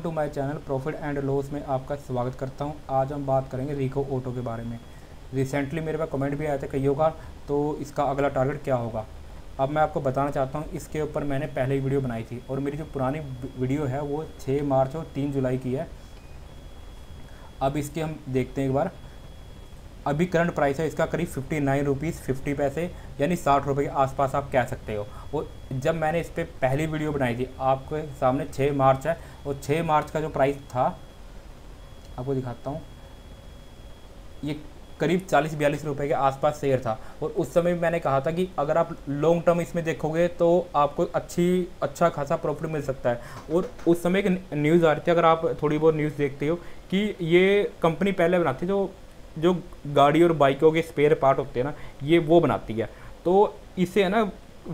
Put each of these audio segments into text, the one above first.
Welcome to my channel profit and loss में आपका स्वागत करता हूं। आज हम बात करेंगे रिको ऑटो के बारे में। रिसेंटली मेरे पास कमेंट भी आया था कईयों का, तो इसका अगला टारगेट क्या होगा। अब मैं आपको बताना चाहता हूं, इसके ऊपर मैंने पहले ही वीडियो बनाई थी और मेरी जो पुरानी वीडियो है वो 6 मार्च और 3 जुलाई की है। अब इसके हम देखते हैं एक बार। अभी करंट प्राइस है इसका करीब 59 रुपीज़ 50 पैसे, यानी 60 रुपये के आसपास आप कह सकते हो। और जब मैंने इस पर पहली वीडियो बनाई थी, आपके सामने 6 मार्च है और 6 मार्च का जो प्राइस था आपको दिखाता हूँ, ये करीब 40-42 रुपये के आसपास शेयर था। और उस समय भी मैंने कहा था कि अगर आप लॉन्ग टर्म इसमें देखोगे तो आपको अच्छा खासा प्रॉफिट मिल सकता है। और उस समय एक न्यूज़ आ रही थी, अगर आप थोड़ी बहुत न्यूज़ देखते हो, कि ये कंपनी पहले बनाती जो गाड़ी और बाइकों के स्पेयर पार्ट होते हैं ना, ये वो बनाती है। तो इससे है ना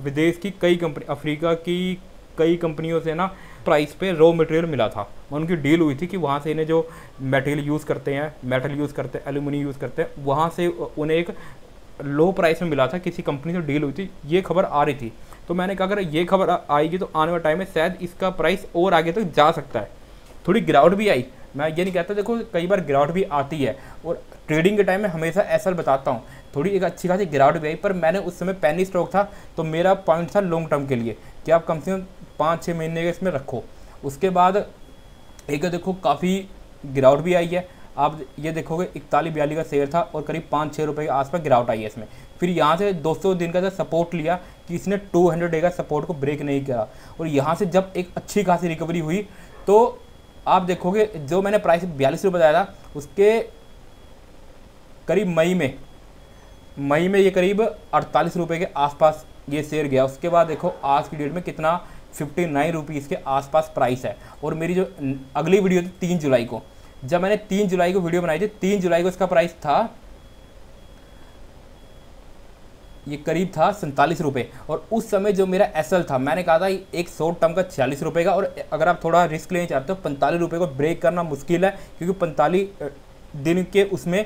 विदेश की कई कंपनी, अफ्रीका की कई कंपनियों से ना प्राइस पे रॉ मटेरियल मिला था। उनकी डील हुई थी कि वहाँ से इन्हें जो मटेरियल यूज़ करते हैं, एल्यूमिनियम यूज़ करते हैं, वहाँ से उन्हें एक लो प्राइस में मिला था। किसी कंपनी से डील हुई थी, ये खबर आ रही थी। तो मैंने कहा अगर ये खबर आएगी तो आने वाले टाइम में शायद इसका प्राइस और आगे तक जा सकता है। थोड़ी गिरावट भी आई, मैं ये नहीं कहता, देखो कई बार गिरावट भी आती है और ट्रेडिंग के टाइम में हमेशा ऐसा बताता हूँ, थोड़ी एक अच्छी खासी गिरावट भी आई। पर मैंने उस समय पैनी स्टॉक था, तो मेरा पॉइंट था लॉन्ग टर्म के लिए कि आप कम से कम 5-6 महीने का इसमें रखो। उसके बाद एक देखो काफ़ी गिरावट भी आई है, आप ये देखोगे 41-42 का शेयर था और करीब 5-6 रुपये के आसपास गिरावट आई है इसमें। फिर यहाँ से 200 दिन का जब सपोर्ट लिया कि इसने 200 डे का सपोर्ट को ब्रेक नहीं किया, और यहाँ से जब एक अच्छी खासी रिकवरी हुई तो आप देखोगे जो मैंने प्राइस 42 रुपये बताया था, उसके करीब मई में ये करीब 48 रुपये के आसपास ये शेयर गया। उसके बाद देखो आज की डेट में कितना 59 रुपीज़ के आसपास प्राइस है। और मेरी जो अगली वीडियो थी 3 जुलाई को, जब मैंने 3 जुलाई को वीडियो बनाई थी, 3 जुलाई को इसका प्राइस था ये करीब था 47 रुपये। और उस समय जो मेरा एसएल था, मैंने कहा था एक शॉर्ट टर्म का 46 रुपये का, और अगर आप थोड़ा रिस्क लेना चाहते हो 45 रुपये को ब्रेक करना मुश्किल है, क्योंकि 45 दिन के उसमें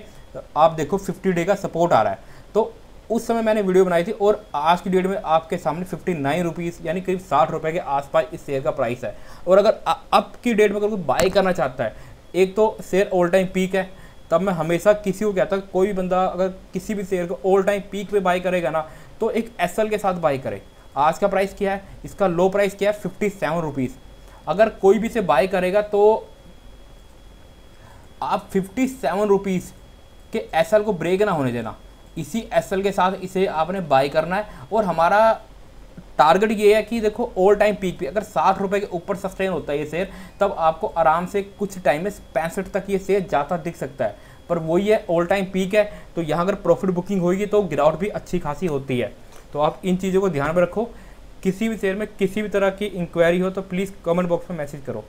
आप देखो 50 डे का सपोर्ट आ रहा है। तो उस समय मैंने वीडियो बनाई थी और आज की डेट में आपके सामने 59 रुपीज़ यानी करीब 60 रुपये के आसपास इस शेयर का प्राइस है। और अगर अब की डेट में अगर कोई बाई करना चाहता है, एक तो शेयर ऑल टाइम पीक है, तब मैं हमेशा किसी को कहता हूँ कोई भी बंदा अगर किसी भी शेयर को ऑल टाइम पीक पे बाई करेगा ना, तो एक एसएल के साथ बाई करे। आज का प्राइस क्या है, इसका लो प्राइस क्या है 57 रुपीज़। अगर कोई भी से बाई करेगा तो आप 57 रुपीज़ के एसएल को ब्रेक ना होने देना, इसी एसएल के साथ इसे आपने बाई करना है। और हमारा टारगेट ये है कि देखो ऑल टाइम पीक पे अगर 60 रुपये के ऊपर सस्टेन होता है ये शेयर, तब आपको आराम से कुछ टाइम में 65 तक ये शेयर जाता दिख सकता है। पर वही है ऑल टाइम पीक है, तो यहाँ अगर प्रॉफिट बुकिंग होगी तो गिरावट भी अच्छी खासी होती है। तो आप इन चीज़ों को ध्यान में रखो। किसी भी शेयर में किसी भी तरह की इंक्वायरी हो तो प्लीज़ कमेंट बॉक्स में मैसेज करो।